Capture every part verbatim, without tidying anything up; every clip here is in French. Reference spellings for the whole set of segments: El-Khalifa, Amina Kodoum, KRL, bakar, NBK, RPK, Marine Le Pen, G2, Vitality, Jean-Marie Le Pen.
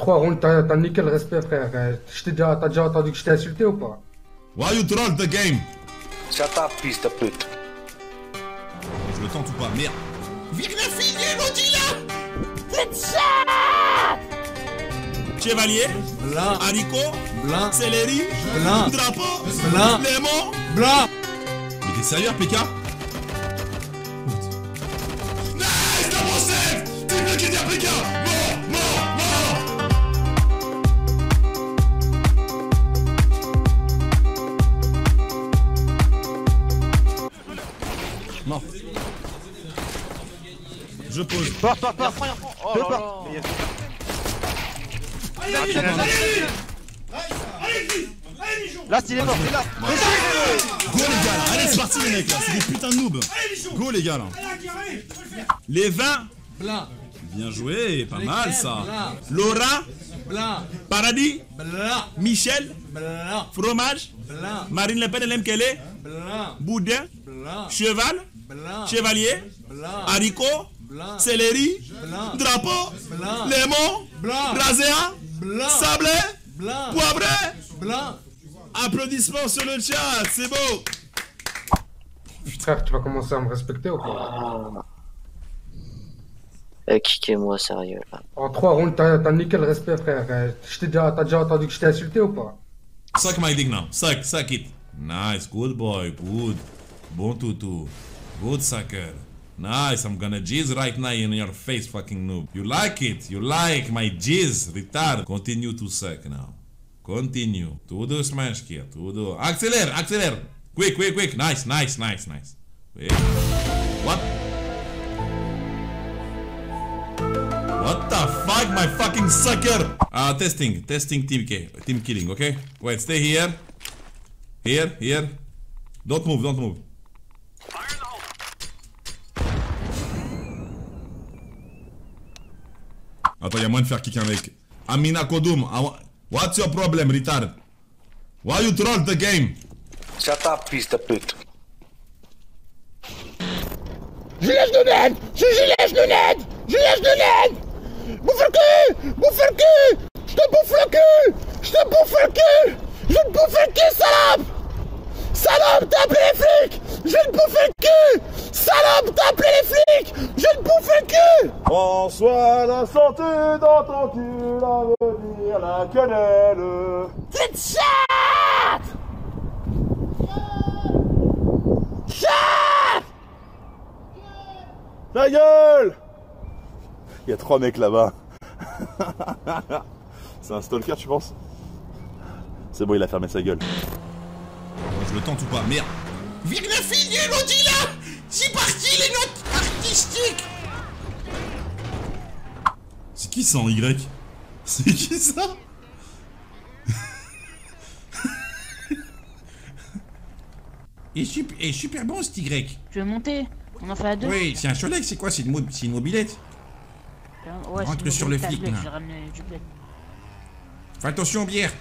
trois rounds, t'as nickel respect, frère. T'as déjà entendu que je t'ai insulté ou pas? Why you troll the game? Shut up, fils de pute. Je le tente ou pas, merde. Vive la fille de l'Odila! C'est ça! Chevalier, blanc, haricot, blanc, céleri, blanc, drapeau, blanc, lemon, blanc. Mais t'es sérieux, P K? Non. Je pose. Porte, porte, porte. Oh là là. Allez, allez, allez. Allez, là, il est mort, il est là. Go les gars, allez, c'est parti les mecs là, c'est des putains de noobs. Go les gars là. Les vingt. Blanc. Bien joué, pas mal ça. Laura. Blanc. Paradis. Blanc. Michel. Blanc. Fromage. Blanc. Marine Le Pen, elle aime qu'elle est. Blanc. Boudin. Blanc. Cheval. Blanc. Chevalier. Blanc. Haricot. Blanc. Céleri. Blanc. Drapeau. Blanc. Lémon. Blanc. Brasea. Blanc. Sablé. Blanc. Poivré. Blanc. Applaudissements sur le chat, c'est beau. Putain, tu vas commencer à me respecter ou quoi? Oh. Eh, kickez-moi sérieux là. En trois rounds, t'as nickel respect, frère. T'as déjà, déjà entendu que je t'ai insulté ou pas? Suck my dick now. Suck, suck it. Nice, good boy, good. Bon toutou. Good sucker. Nice, I'm gonna jizz right now in your face, fucking noob. You like it? You like my jizz, retard. Continue to suck now. Continue. Tudo smash here, tudo. Accélère, accélère. Quick, quick, quick. Nice, nice, nice, nice. Wait. What? What the fuck, my fucking sucker? Ah, uh, testing, testing team, team killing, okay? Wait, stay here. Here, here. Don't move, don't move. Attends, y'a moyen de faire kick avec Amina Kodoum. What's your problem, retard? Why you troll the game? Shut up, fils de pute. Gilets jaunes! Gilets jaunes! Gilets jaunes! Bouffe le cul! Bouffe le cul! Je te bouffe le cul! Je te bouffe le cul! Je te bouffe le cul, salope! Salope, t'as appelé les flics! Je te bouffe le cul! Salope, t'as appelé les flics! Je te bouffe le cul! François la santé dans ton cul, à venir la quenelle! C'est de chat! Chat! Ta gueule! Il y a trois mecs là-bas. C'est un stalker, tu penses? C'est bon, il a fermé sa gueule. Je le tente ou pas? Merde! Vive la fille de l'Odila! C'est parti les notes artistiques! C'est qui ça en Y? C'est qui ça? Et super, et super bon cet Y! Tu veux monter? On en fait à deux? Oui, c'est un cholet, c'est quoi? C'est une, mo une mobilette? Ouais, rentre une sur le flic là. Fais attention, bière!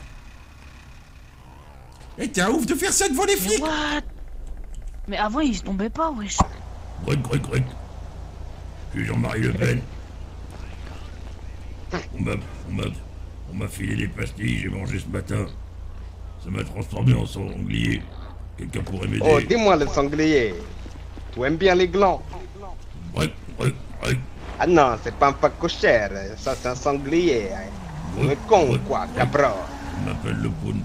Eh, hey, t'es un ouf de faire ça devant les flics! What? Mais avant, ils se tombaient pas, wesh! Gret, gret, gret! Je suis Jean-Marie Le Pen! On m'a filé des pastilles, j'ai mangé ce matin. Ça m'a transformé en sanglier. Quelqu'un pourrait m'aider? Oh, dis-moi le sanglier! Tu aimes bien les glands? Gret, gret, gret! Ah non, c'est pas un pas cochère, ça c'est un sanglier! Hein. Le con, quoi, cabron! On m'appelle le poune.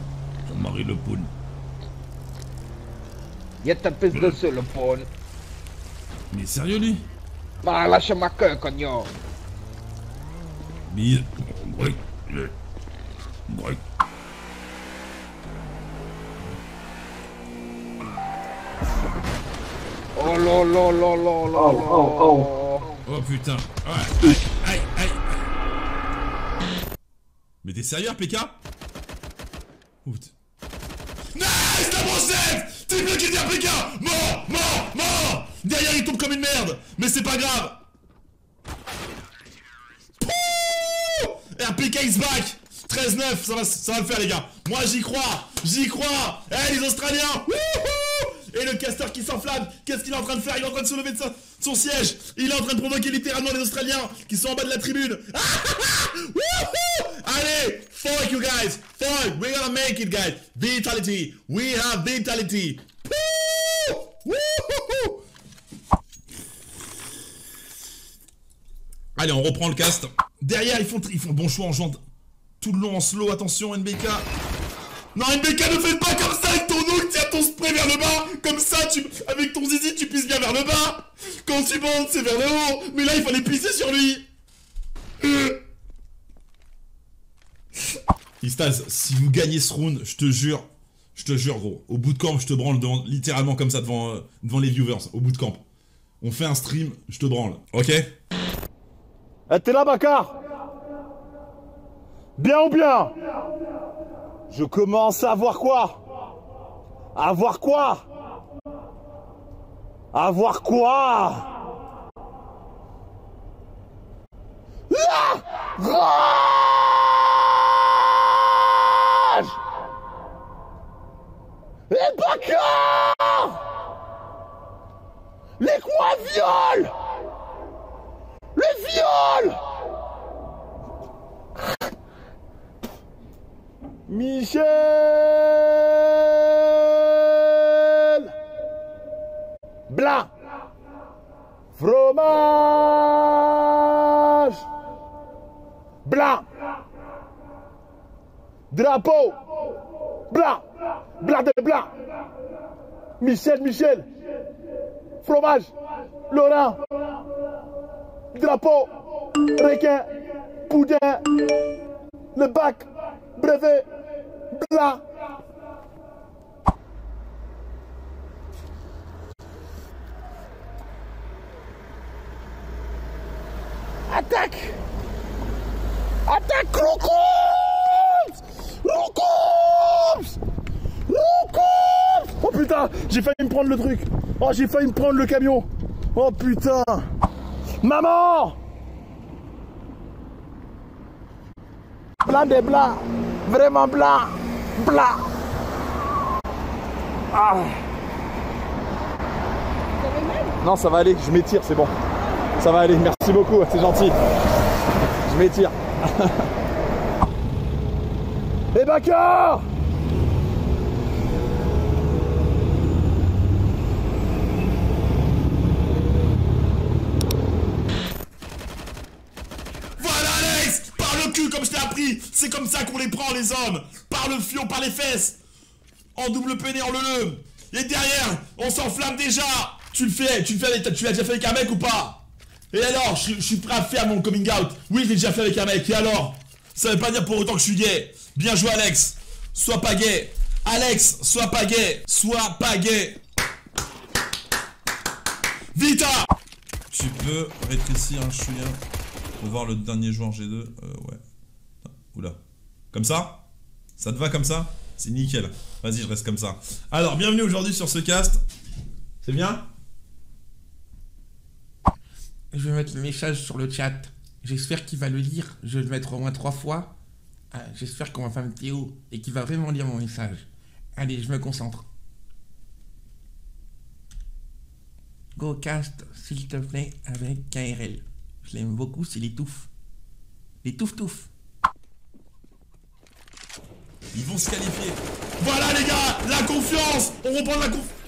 Marie Le Pen. Y'a ta pisse dessus, Le Pen. Mais sérieux, lui? Bah, lâche ma queue, cognon. Mais. Ouais. Ouais. Oh là là là là là. Oh, oh, oh. Oh putain. Ouais. Aïe, aïe, aïe. Mais t'es sérieux, P K? Ouf. Nice, la brossette! T'es bloqué derrière P K! Mort! Mort! Mort! Derrière, il tombe comme une merde! Mais c'est pas grave! Pouh! R P K is back! treize neuf, ça va, ça va le faire, les gars! Moi, j'y crois! J'y crois! Eh, hey, les Australiens! Wouhou! Et le caster qui s'enflamme! Qu'est-ce qu'il est en train de faire? Il est en train de se lever de, sa, de son siège! Il est en train de provoquer littéralement les Australiens qui sont en bas de la tribune! Ah, ah, ah, wouhou! Fuck you guys. Fuck. We're gonna make it, guys. Vitality. We have Vitality. Woo! Woo! Allez, on reprend le cast. Derrière, ils font, ils font bon choix en jante. Tout le long en slow. Attention, N B K. Non, N B K, ne fais pas comme ça avec ton hook. Tiens ton spray vers le bas. Comme ça, tu, avec ton zizi, tu pisses bien vers le bas. Quand tu montes, c'est vers le haut. Mais là, il fallait pisser sur lui. Euh. Istaz, si vous gagnez ce round, je te jure, je te jure gros, au bootcamp je te branle devant, littéralement comme ça devant, euh, devant les viewers, au bootcamp. On fait un stream, je te branle, ok? Eh, t'es là Bakar? Bien ou bien? Je commence à avoir quoi? À avoir quoi? À avoir quoi? Ah ah les bakars, les quoi viol, les viols. Michel Blanc fromage blanc drapeau blanc blanc de blanc Michel, Michel fromage Laurent drapeau requin poudin le bac brevet blanc. Attaque attaque Crocos Crocos Crocos. Oh putain, j'ai failli me prendre le truc. Oh, j'ai failli me prendre le camion. Oh putain. Maman blanc des blancs. Vraiment blanc. Blanc. Ah. Non, ça va aller. Je m'étire, c'est bon. Ça va aller. Merci beaucoup. C'est gentil. Je m'étire. Et Bakar comme je t'ai appris, c'est comme ça qu'on les prend les hommes, par le fion, par les fesses, en double peiné, en le le, et derrière, on s'enflamme déjà. Tu le fais, tu le fais avec, tu l'as déjà fait avec un mec ou pas? Et alors, je, je suis prêt à faire mon coming out, oui je l'ai déjà fait avec un mec, et alors, ça veut pas dire pour autant que je suis gay. Bien joué Alex, sois pas gay, Alex, sois pas gay, sois pas gay. Vita, tu peux rétrécir un chouïa pour voir le dernier joueur G deux, euh, ouais. Oula. Comme ça? Ça te va comme ça? C'est nickel. Vas-y, je reste comme ça. Alors, bienvenue aujourd'hui sur ce cast. C'est bien? Je vais mettre le message sur le chat. J'espère qu'il va le lire. Je vais le mettre au moins trois fois. Ah, j'espère qu'on va faire une vidéo et qu'il va vraiment lire mon message. Allez, je me concentre. Go cast, s'il te plaît, avec K R L. Je l'aime beaucoup, c'est les touffes. Les touffes-touffes. Ils vont se qualifier. Voilà les gars, la confiance. On reprend la confiance.